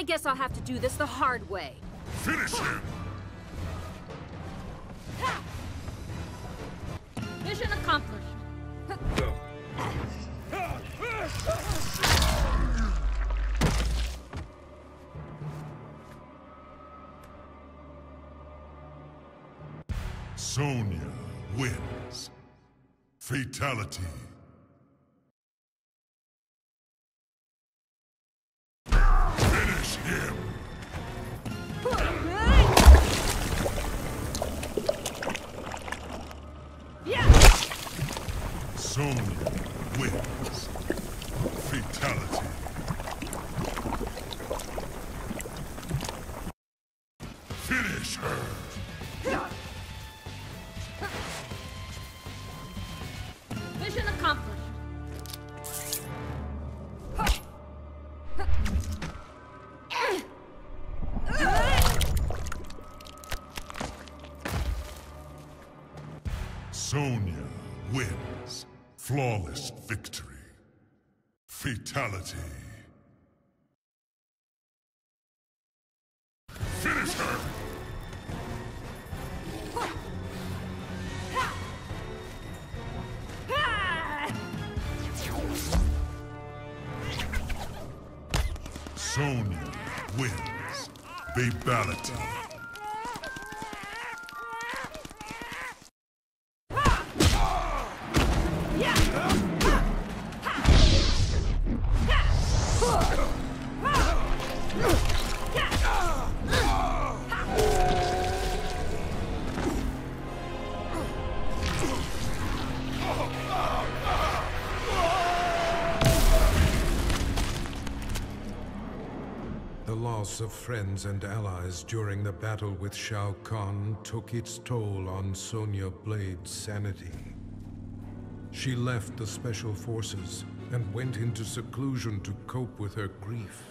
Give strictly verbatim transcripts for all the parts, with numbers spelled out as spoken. I guess I'll have to do this the hard way. Finish him! Mission accomplished. Sonya wins. Fatality. Finish him! Sonya wins. Fatality. Finish her! Mission accomplished. Sonya wins. Flawless victory. Fatality. Finish her! Sonya wins. Babality. The loss of friends and allies during the battle with Shao Kahn took its toll on Sonya Blade's sanity. She left the Special Forces and went into seclusion to cope with her grief.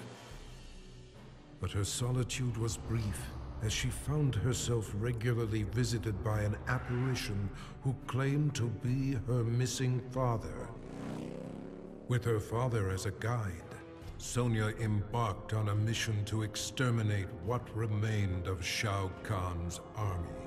But her solitude was brief, as she found herself regularly visited by an apparition who claimed to be her missing father. With her father as a guide, Sonya embarked on a mission to exterminate what remained of Shao Kahn's army.